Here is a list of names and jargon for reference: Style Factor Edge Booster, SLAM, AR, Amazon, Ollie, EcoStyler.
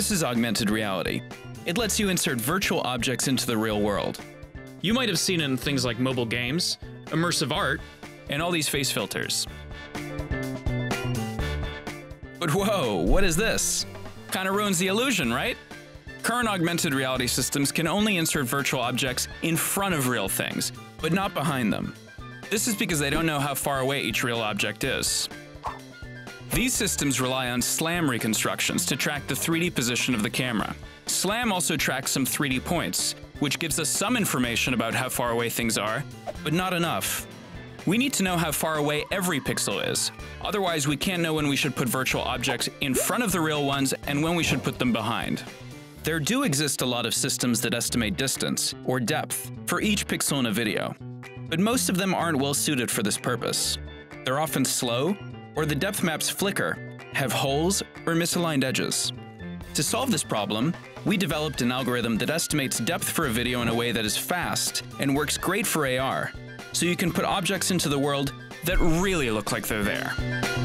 This is augmented reality. It lets you insert virtual objects into the real world. You might have seen it in things like mobile games, immersive art, and all these face filters. But whoa, what is this? Kinda ruins the illusion, right? Current augmented reality systems can only insert virtual objects in front of real things, but not behind them. This is because they don't know how far away each real object is. These systems rely on SLAM reconstructions to track the 3D position of the camera. SLAM also tracks some 3D points, which gives us some information about how far away things are, but not enough. We need to know how far away every pixel is, otherwise we can't know when we should put virtual objects in front of the real ones and when we should put them behind. There do exist a lot of systems that estimate distance, or depth, for each pixel in a video, but most of them aren't well suited for this purpose. They're often slow, or the depth maps flicker, have holes, or misaligned edges. To solve this problem, we developed an algorithm that estimates depth for a video in a way that is fast and works great for AR, so you can put objects into the world that really look like they're there.